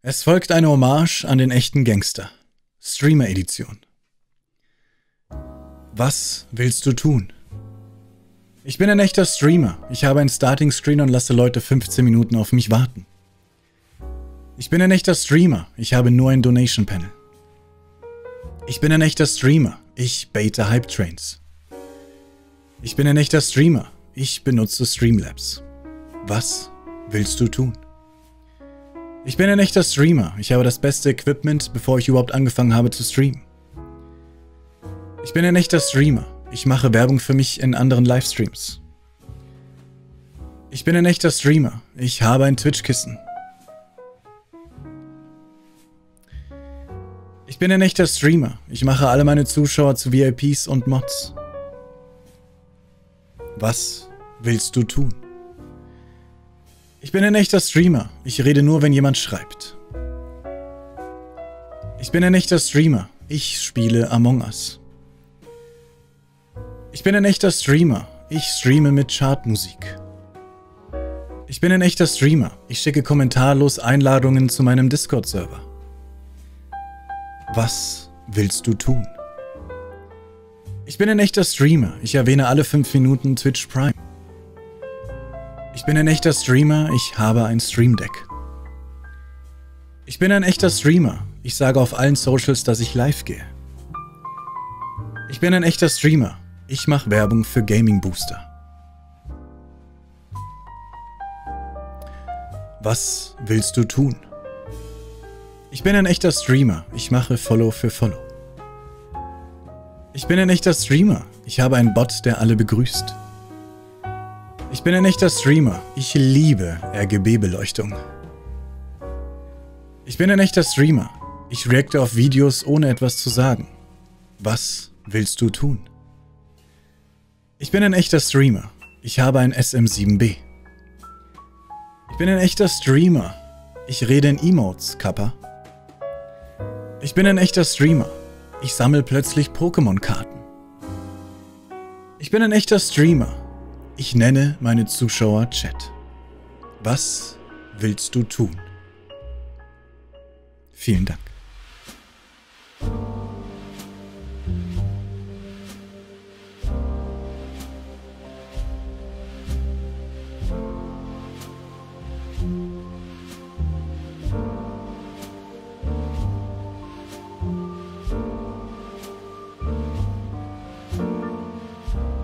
Es folgt eine Hommage an den echten Gangster. Streamer-Edition. Was willst du tun? Ich bin ein echter Streamer. Ich habe einen Starting-Screen und lasse Leute 15 Minuten auf mich warten. Ich bin ein echter Streamer. Ich habe nur ein Donation-Panel. Ich bin ein echter Streamer. Ich baite Hype-Trains. Ich bin ein echter Streamer. Ich benutze Streamlabs. Was willst du tun? Ich bin ein echter Streamer. Ich habe das beste Equipment, bevor ich überhaupt angefangen habe zu streamen. Ich bin ein echter Streamer. Ich mache Werbung für mich in anderen Livestreams. Ich bin ein echter Streamer. Ich habe ein Twitch-Kissen. Ich bin ein echter Streamer. Ich mache alle meine Zuschauer zu VIPs und Mods. Was willst du tun? Ich bin ein echter Streamer. Ich rede nur, wenn jemand schreibt. Ich bin ein echter Streamer. Ich spiele Among Us. Ich bin ein echter Streamer. Ich streame mit Chartmusik. Ich bin ein echter Streamer. Ich schicke kommentarlos Einladungen zu meinem Discord-Server. Was willst du tun? Ich bin ein echter Streamer. Ich erwähne alle 5 Minuten Twitch Prime. Ich bin ein echter Streamer, ich habe ein Stream Deck. Ich bin ein echter Streamer, ich sage auf allen Socials, dass ich live gehe. Ich bin ein echter Streamer, ich mache Werbung für Gaming Booster. Was willst du tun? Ich bin ein echter Streamer, ich mache Follow für Follow. Ich bin ein echter Streamer, ich habe einen Bot, der alle begrüßt. Ich bin ein echter Streamer. Ich liebe RGB-Beleuchtung. Ich bin ein echter Streamer. Ich reacte auf Videos, ohne etwas zu sagen. Was willst du tun? Ich bin ein echter Streamer. Ich habe ein SM7B. Ich bin ein echter Streamer. Ich rede in Emotes, Kappa. Ich bin ein echter Streamer. Ich sammle plötzlich Pokémon-Karten. Ich bin ein echter Streamer. Ich nenne meine Zuschauer Chat. Was willst du tun? Vielen Dank.